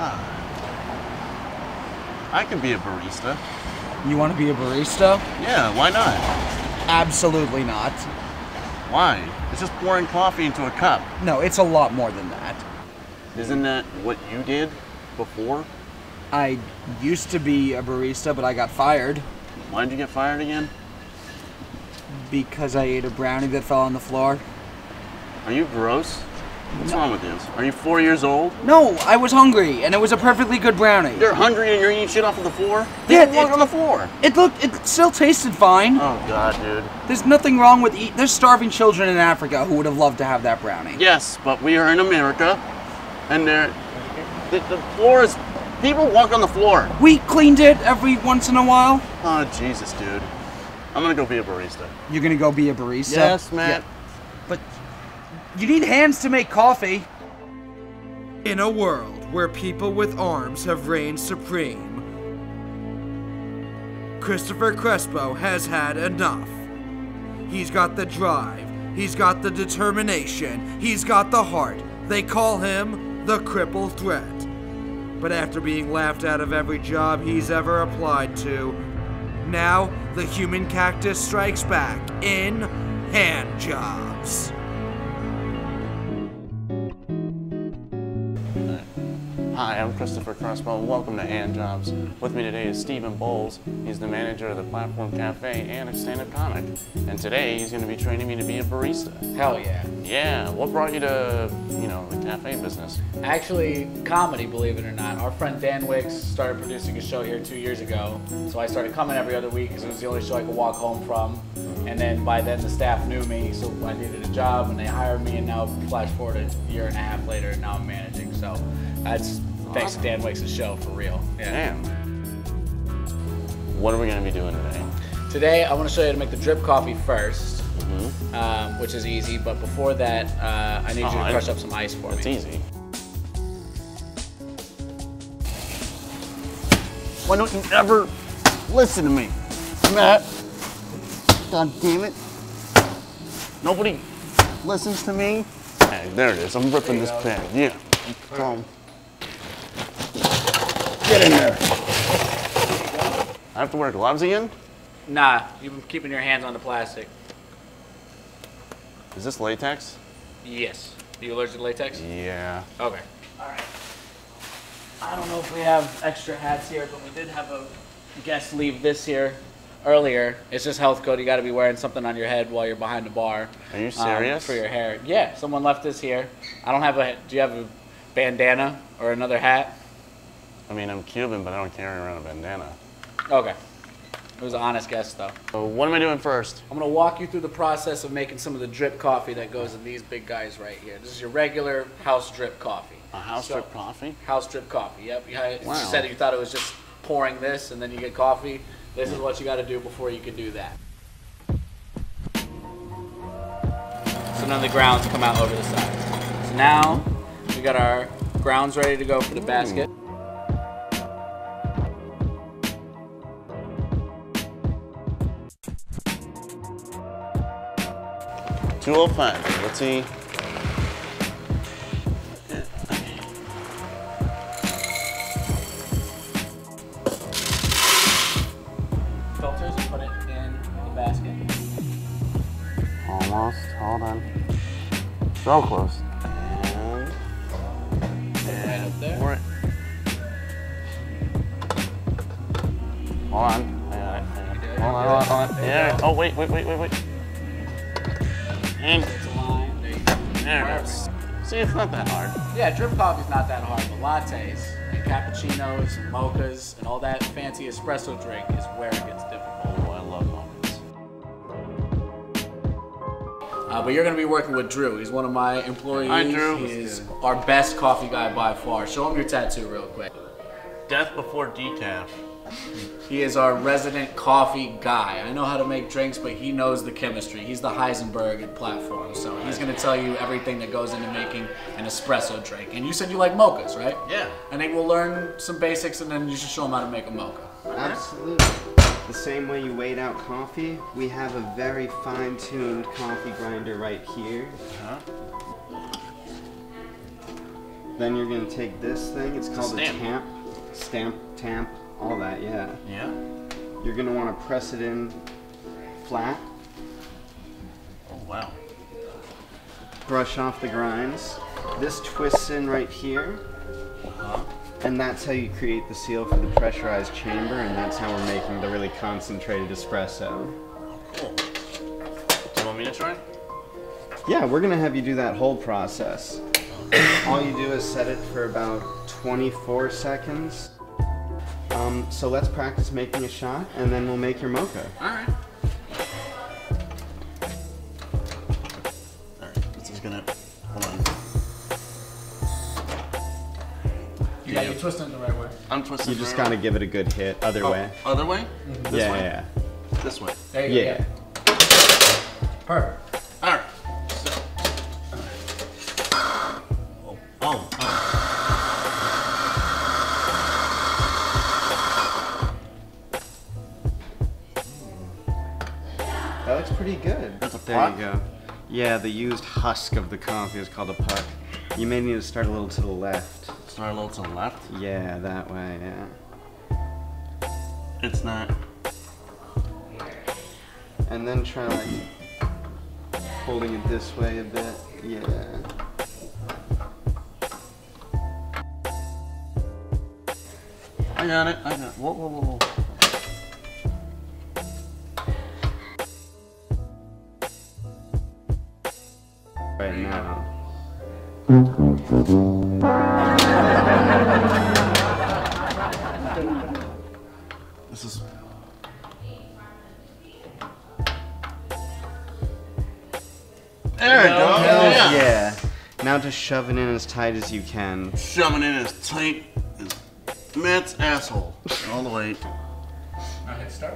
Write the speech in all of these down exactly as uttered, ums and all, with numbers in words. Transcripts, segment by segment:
Ah. I could be a barista. You want to be a barista? Yeah, why not? Absolutely not. Why? It's just pouring coffee into a cup. No, it's a lot more than that. Isn't that what you did before? I used to be a barista, but I got fired. Why did you get fired again? Because I ate a brownie that fell on the floor. Are you gross? What's no. wrong with this? Are you four years old? No, I was hungry, and it was a perfectly good brownie. You're hungry and you're eating shit off of the floor? Yeah, it, on the floor. It looked, it still tasted fine. Oh God, dude. There's nothing wrong with eating. There's starving children in Africa who would have loved to have that brownie. Yes, but we are in America, and there, the, the floor is. People walk on the floor. We cleaned it every once in a while. Oh Jesus, dude. I'm gonna go be a barista. You're gonna go be a barista? Yes, Matt. Yeah. But. You need hands to make coffee. In a world where people with arms have reigned supreme, Christopher Crespo has had enough. He's got the drive, he's got the determination, he's got the heart. They call him the Cripple Threat. But after being laughed out of every job he's ever applied to, now the human cactus strikes back in Hand Jobs. Hi, I'm Christopher Crespo, and welcome to Hand Jobs. With me today is Stephen Bowles. He's the manager of the Platform Cafe and a stand-up comic. And today he's going to be training me to be a barista. Hell yeah. Yeah. What brought you to, you know, the cafe business? Actually, comedy, believe it or not. Our friend Dan Wicks started producing a show here two years ago, so I started coming every other week because it was the only show I could walk home from. And then by then the staff knew me, so I needed a job, and they hired me. And now, flash forward a year and a half later, and now I'm managing. So that's. Thanks to Dan Wicks' show, for real. Yeah. Damn. What are we going to be doing today? Today, I want to show you how to make the drip coffee first, mm-hmm. um, which is easy. But before that, uh, I need oh, you to I crush up some ice for that's me. That's easy. Why don't you ever listen to me, Matt? God damn it. Nobody listens to me. Hey, there it is. I'm ripping this pan. Yeah. Um, Get in there. I have to wear gloves again? Nah, you've been keeping your hands on the plastic. Is this latex? Yes. Are you allergic to latex? Yeah. Okay. All right. I don't know if we have extra hats here, but we did have a guest leave this here earlier. It's just health code. You got to be wearing something on your head while you're behind the bar. Are you serious? Um, for your hair. Yeah. Someone left this here. I don't have a. Do you have a bandana or another hat? I mean, I'm Cuban, but I don't carry around a bandana. Okay. It was an honest guess, though. So what am I doing first? I'm going to walk you through the process of making some of the drip coffee that goes in these big guys right here. This is your regular house drip coffee. A house so, drip coffee? House drip coffee, yep. You, had, wow. you said you thought it was just pouring this and then you get coffee. This is what you got to do before you can do that. So none of the grounds come out over the side. So now we got our grounds ready to go for the Ooh. basket. two oh five, let's see. Filters and put it in the basket. Almost, hold on. So close. And, and right up there. Pour it. Hold on, I got it. Hold on, hold on, hold on. Yeah, oh wait, wait, wait, wait, wait. And there it is. See, it's not that hard. Yeah, drip coffee's not that hard, but lattes and cappuccinos and mochas and all that fancy espresso drink is where it gets difficult. Oh, I love mochas. Uh, but you're going to be working with Drew. He's one of my employees. Hi, Drew. He is our best coffee guy by far. Show him your tattoo real quick. Death before decaf. He is our resident coffee guy. I know how to make drinks, but he knows the chemistry. He's the Heisenberg at Platform, so he's going to tell you everything that goes into making an espresso drink. And you said you like mochas, right? Yeah. I think we'll learn some basics, and then you should show them how to make a mocha. Absolutely. The same way you weighed out coffee, we have a very fine-tuned coffee grinder right here. Uh-huh. Then you're gonna take this thing. It's called a, a tamp. Stamp, tamp, all that. Yeah. Yeah. You're gonna want to press it in flat. Oh wow. Brush off the grinds. This twists in right here. Uh-huh. And that's how you create the seal for the pressurized chamber, and that's how we're making the really concentrated espresso. Cool. Do you want me to try? Yeah, we're gonna have you do that whole process. All you do is set it for about twenty-four seconds. Um, so let's practice making a shot, and then we'll make your mocha. All right. All right. This is gonna. Hold on. You yeah, you're twisting the right way. I'm twisting. You just gotta give it a good hit. Other oh, way. Other way? Mm-hmm. This yeah, way. Yeah. This way. There you yeah. go. Yeah. Perfect. All right. Oh. Oh. That looks pretty good. That's a puck. There you go. Yeah, the used husk of the coffee is called a puck. You may need to start a little to the left. Start a little to the left? Yeah, that way, yeah. It's not. And then try like holding it this way a bit. Yeah. I got it, I got it. Whoa, whoa, whoa, whoa. Right now. This is... There it goes. Hell yeah. yeah. Now just shove it in as tight as you can. Shoving in as tight. Matt's asshole. All the way. I hit start.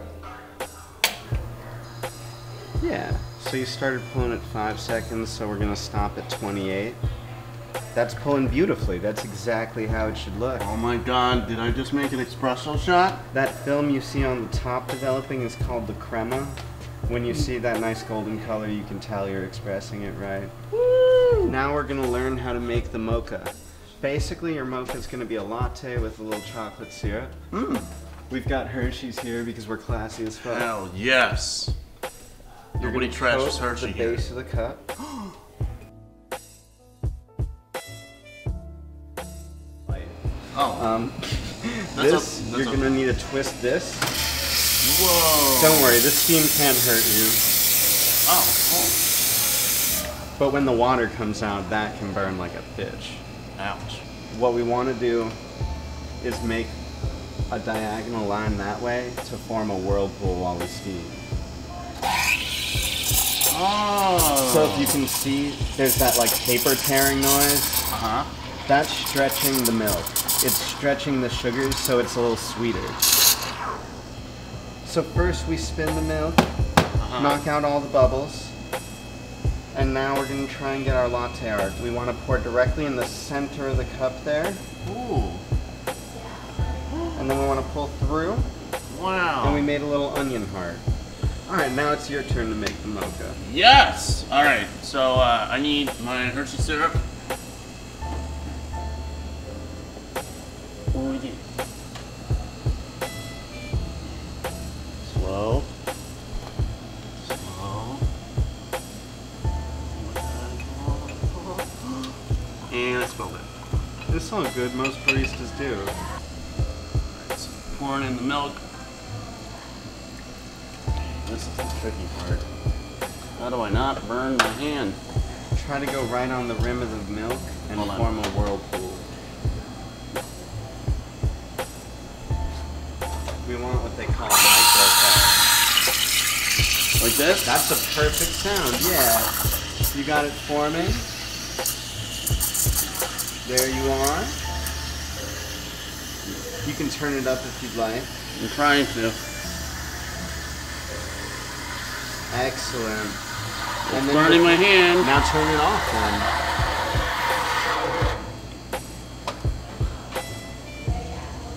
Yeah. So you started pulling at five seconds, so we're gonna stop at twenty-eight. That's pulling beautifully. That's exactly how it should look. Oh my god, did I just make an espresso shot? That film you see on the top developing is called the crema. When you see that nice golden color, you can tell you're expressing it right. Woo! Now we're gonna learn how to make the mocha. Basically, your mocha is going to be a latte with a little chocolate syrup. Mm. We've got Hershey's here because we're classy as fuck. Hell yes! You're Nobody trashes Hershey the here. Base of the cup. oh. Um, this a, you're going to need to twist this. Whoa! Don't worry, this steam can't hurt you. Oh. Cool. But when the water comes out, that can burn like a bitch. Ouch. What we want to do is make a diagonal line that way to form a whirlpool while we steam. Oh! So if you can see, there's that like paper tearing noise. Uh huh. That's stretching the milk. It's stretching the sugars so it's a little sweeter. So first we spin the milk, uh-huh. knock out all the bubbles. And now we're going to try and get our latte art. We want to pour directly in the center of the cup there. Ooh. And then we want to pull through. Wow. And we made a little onion heart. All right, now it's your turn to make the mocha. Yes! All right, so uh, I need my Hershey syrup. Oh, yeah. Slow. And I spilled it. It's all good, most baristas do. Alright, so pouring in the milk. This is the tricky part. How do I not burn my hand? Try to go right on the rim of the milk and Hold form on. a whirlpool. We want what they call microphone. Like this? That's the perfect sound, yeah. You got it forming. There you are. You can turn it up if you'd like. I'm trying to. Excellent. I'm burning my hand. Now turn it off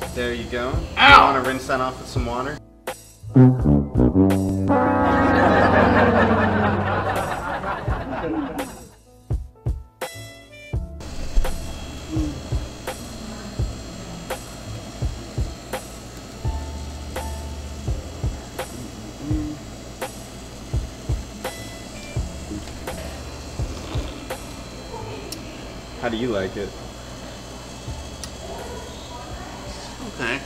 then. There you go. Ow! You want to rinse that off with some water? Mm. How do you like it? Okay.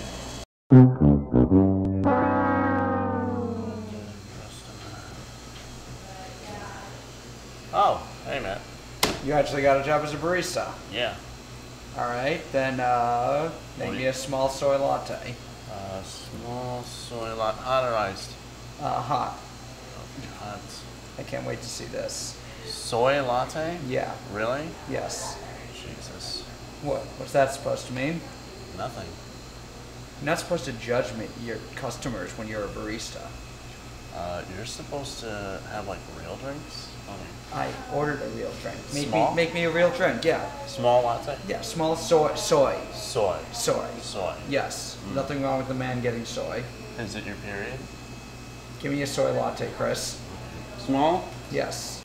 Oh, hey Matt. You actually got a job as a barista. Yeah. Alright, then uh, make me a small soy latte. Uh, small soy latte, hot or iced? Uh, hot. Oh, God. I can't wait to see this. Soy latte? Yeah. Really? Yes. Jesus. What? What's that supposed to mean? Nothing. You're not supposed to judge your customers when you're a barista. Uh, you're supposed to have like real drinks? I ordered a real drink. Make small? me make me a real drink, yeah. Small latte? Yeah, small soy soy. Soy. Soy. Soy. Yes. Mm. Nothing wrong with the man getting soy. Is it your period? Give me a soy latte, Chris. Small? Yes.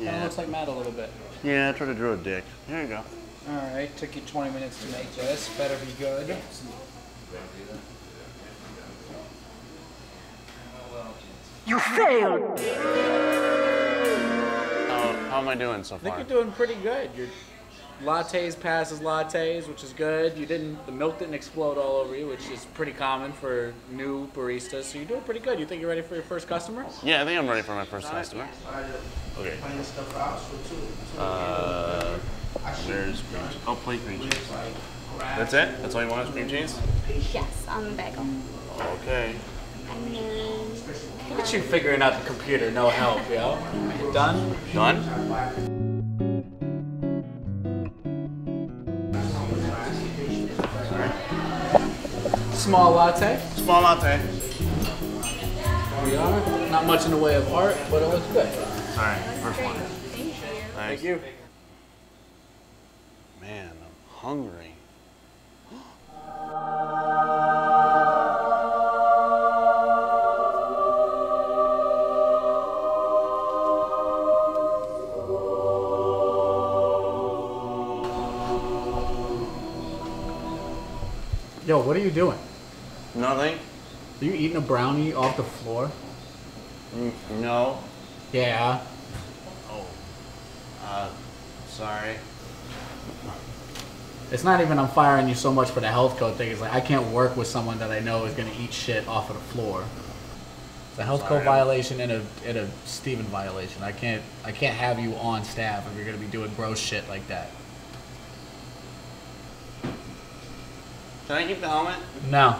Yeah. Kinda looks like Matt a little bit. Yeah, I tried to draw a dick. There you go. Alright, took you twenty minutes to make this. Better be good. You failed! How, how am I doing so far? I think you're doing pretty good. Your lattes passes lattes, which is good. You didn't, the milk didn't explode all over you, which is pretty common for new baristas. So you're doing pretty good. You think you're ready for your first customer? Yeah, I think I'm ready for my first All right. customer. Okay. Uh, there's green cheese. Oh, plate green cheese. That's it? That's all you want is green cheese? Yes, on the bagel. Okay. And then... Look at you figuring out the computer, no help, yo. Done? Done? Sorry. Small latte. Small latte. There we are. Not much in the way of art, but it looks good. Alright, first one. Thank you. Thank you. Man, I'm hungry. Yo, what are you doing? Nothing. Are you eating a brownie off the floor? Mm, no. Yeah. Oh. Uh, sorry. It's not even I'm firing you so much for the health code thing. It's like I can't work with someone that I know is going to eat shit off of the floor. It's a health sorry. code violation and a and a Stephen violation. I can't I can't have you on staff if you're going to be doing gross shit like that. Can I keep the helmet? No.